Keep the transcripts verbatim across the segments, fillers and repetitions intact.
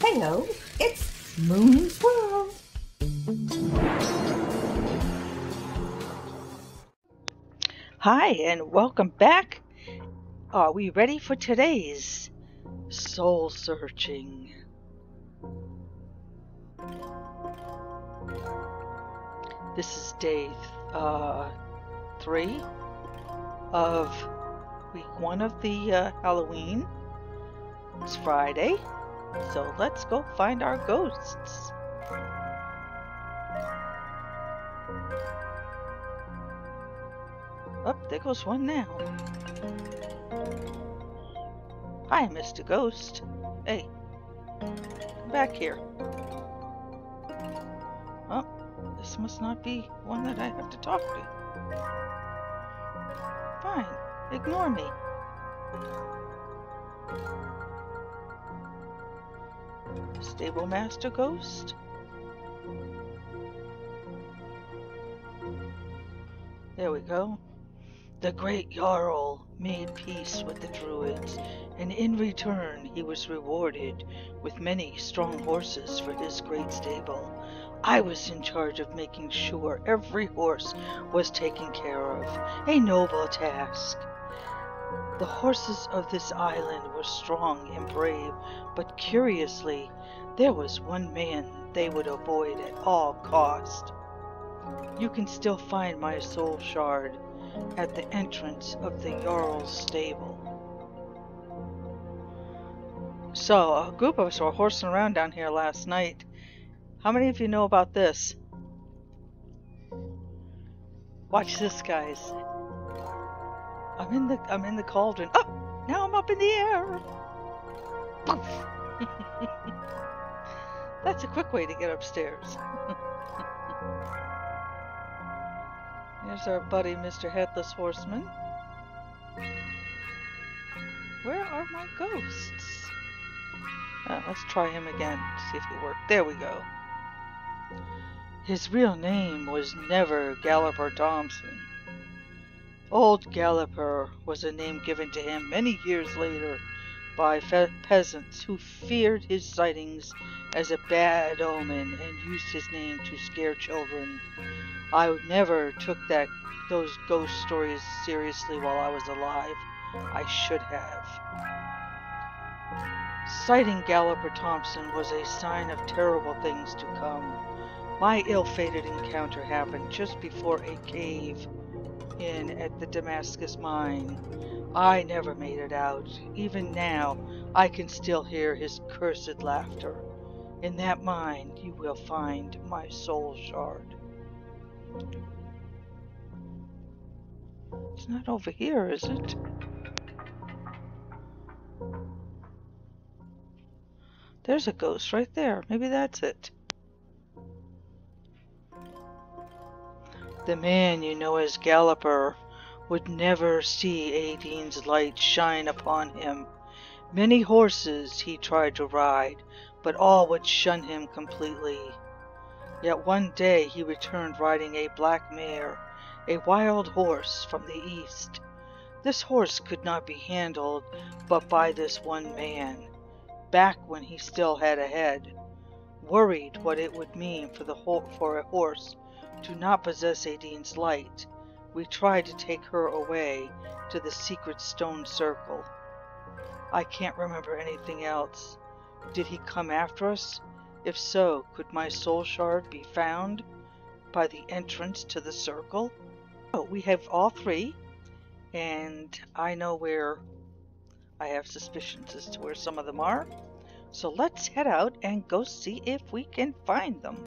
Hello, it's Moon's World. Hi, and welcome back. Are we ready for today's soul searching? This is day uh, three of week one of the uh, Halloween. It's Friday. So let's go find our ghosts. Oh, there goes one now. Hi, Mister Ghost. Hey, come back here. Oh, this must not be one that I have to talk to. Fine, ignore me. Stable Master Ghost. There we go. The great Jarl made peace with the Druids, and in return he was rewarded with many strong horses for his great stable. I was in charge of making sure every horse was taken care of, a noble task. The horses of this island were strong and brave, but curiously, there was one man they would avoid at all cost. You can still find my soul shard at the entrance of the Jarl's stable. So, a group of us were horsing around down here last night. How many of you know about this? Watch this, guys. I'm in the I'm in the cauldron. Oh, now I'm up in the air. That's a quick way to get upstairs. Here's our buddy, Mister Headless Horseman. Where are my ghosts? Uh, let's try him again. See if it worked. There we go. His real name was never Galloper Thompson. Old Galloper was a name given to him many years later by fe peasants who feared his sightings as a bad omen and used his name to scare children. I never took that those ghost stories seriously while I was alive. I should have. Sighting Galloper Thompson was a sign of terrible things to come. My ill-fated encounter happened just before a cave in at the Damascus Mine. I never made it out. Even now, I can still hear his cursed laughter. In that mine, you will find my soul shard. It's not over here, is it? There's a ghost right there. Maybe that's it. The man you know as Galloper would never see Aideen's light shine upon him. Many horses he tried to ride, but all would shun him completely. Yet one day he returned riding a black mare, a wild horse from the east. This horse could not be handled but by this one man, back when he still had a head. Worried what it would mean for the ho for a horse to not possess Aideen's light, we tried to take her away to the secret stone circle. I can't remember anything else. Did he come after us? If so, could my soul shard be found by the entrance to the circle? Oh, we have all three, and I know where. I have suspicions as to where some of them are. So let's head out and go see if we can find them.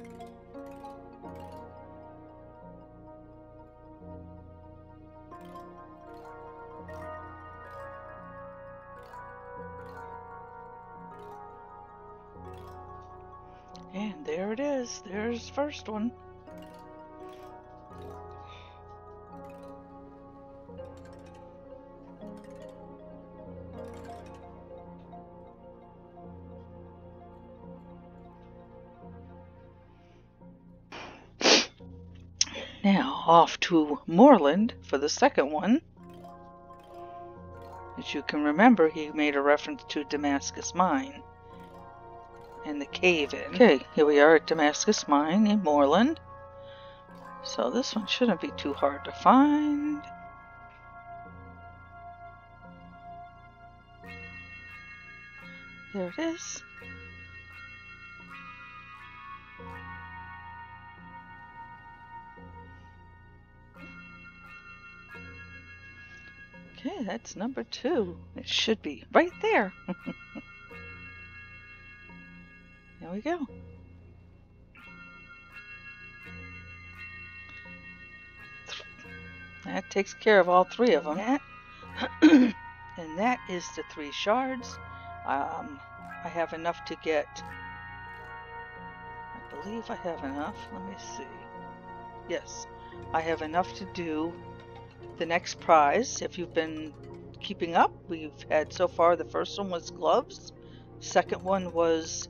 And there it is. There's the first one. Now, off to Moreland for the second one. As you can remember, he made a reference to Damascus Mine. and the cave in. Okay, here we are at Damascus Mine in Moreland. So this one shouldn't be too hard to find. There it is. Okay, that's number two. It should be right there. There we go. That takes care of all three of them. That, and that is the three shards. Um, I have enough to get... I believe I have enough. Let me see. Yes, I have enough to do the next prize. If you've been keeping up, we've had so far, the first one was gloves, second one was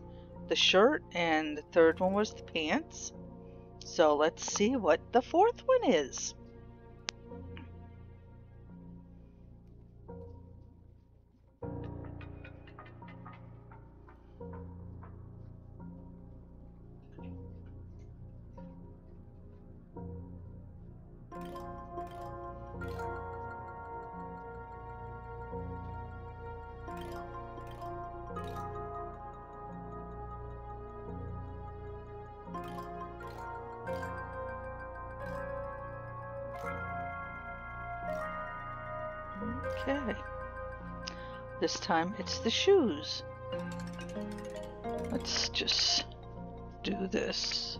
the shirt, and the third one was the pants. So let's see what the fourth one is. Okay, this time it's the shoes. Let's just do this.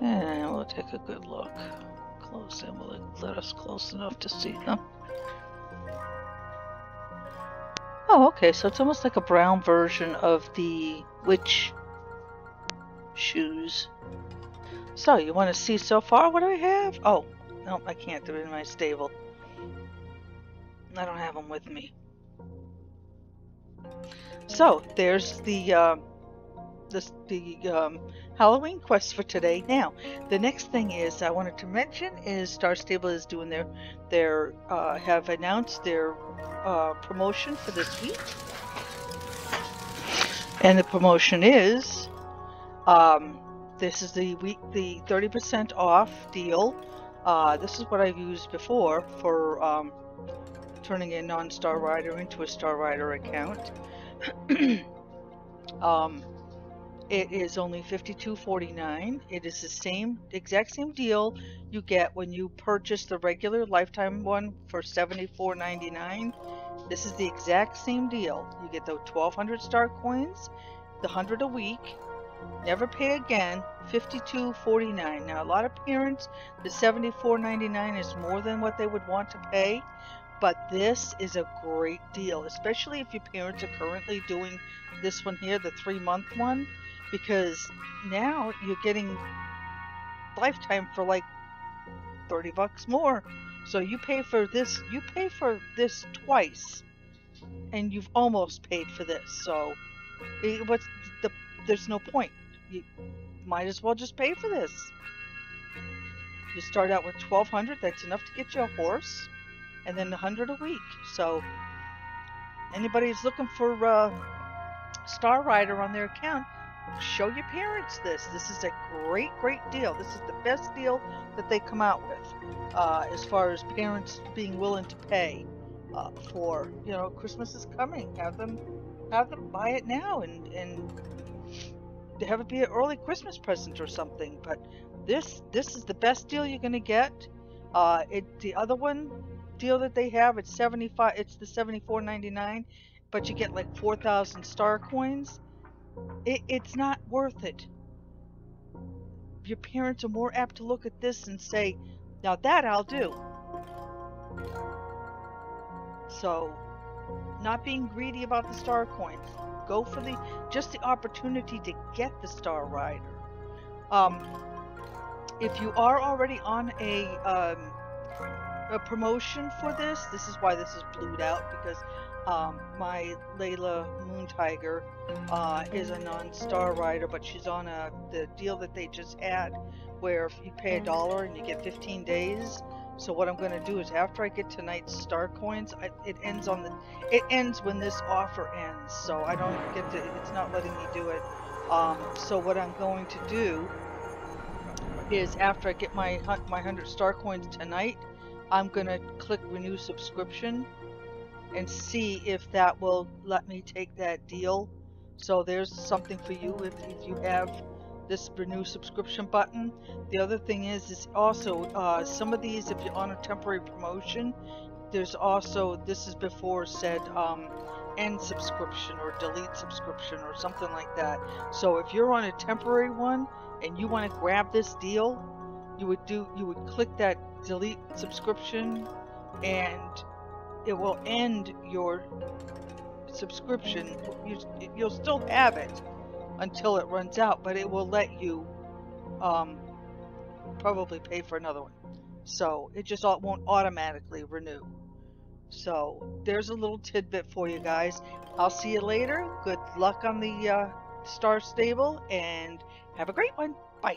And we'll take a good look. Close in, will it let us close enough to see them? Oh, okay, so it's almost like a brown version of the witch shoes. So, you want to see so far? What do we have? Oh, nope, I can't do it in my stable. I don't have them with me. So there's the uh, this, the um, Halloween quest for today. Now the next thing is I wanted to mention is Star Stable is doing their their uh, have announced their uh, promotion for this week, and the promotion is um, this is the week the thirty percent off deal. Uh, this is what I've used before for. Um, turning a non-Star Rider into a Star Rider account. um, it is only fifty-two forty-nine. It is the same, exact same deal you get when you purchase the regular lifetime one for seventy-four ninety-nine. This is the exact same deal. You get the twelve hundred Star Coins, the one hundred a week, never pay again, fifty-two forty-nine. Now a lot of parents, the seventy-four ninety-nine is more than what they would want to pay. But this is a great deal, especially if your parents are currently doing this one here, the three-month one, because now you're getting lifetime for like thirty bucks more. So you pay for this, you pay for this twice, and you've almost paid for this. So it, what's the? There's no point. You might as well just pay for this. You start out with twelve hundred. That's enough to get you a horse. And then one hundred a week. So anybody who's looking for uh, Star Rider on their account, show your parents this. This is a great, great deal. This is the best deal that they come out with uh, as far as parents being willing to pay uh, for. You know, Christmas is coming. Have them, have them buy it now and and have it be an early Christmas present or something. But this, this is the best deal you're going to get. Uh, it the other one. Deal that they have, it's seventy-five, it's the seventy-four ninety-nine, but you get like four thousand Star Coins. It, it's not worth it. Your parents are more apt to look at this and say, now that I'll do. So, not being greedy about the Star Coins. Go for the, just the opportunity to get the Star Rider. Um, if you are already on a, um, a promotion for this. This is why this is blued out, because um, my Layla Moontiger uh, is a non-Star Rider, but she's on a the deal that they just had where if you pay a dollar and you get fifteen days So what I'm going to do is after I get tonight's star coins, I, it ends on the, it ends when this offer ends. So I don't get to, it's not letting me do it. Um, so what I'm going to do is after I get my, my one hundred star coins tonight, I'm going to click renew subscription and see if that will let me take that deal. So there's something for you if, if you have this renew subscription button. The other thing is, is also uh, some of these, if you're on a temporary promotion, there's also, this is before said um, end subscription or delete subscription or something like that. So if you're on a temporary one and you want to grab this deal, you would do, you would click that delete subscription and it will end your subscription. You, you'll still have it until it runs out, but it will let you um, probably pay for another one. So it just all, won't automatically renew. So there's a little tidbit for you guys. I'll see you later. Good luck on the uh, Star Stable and have a great one. Bye.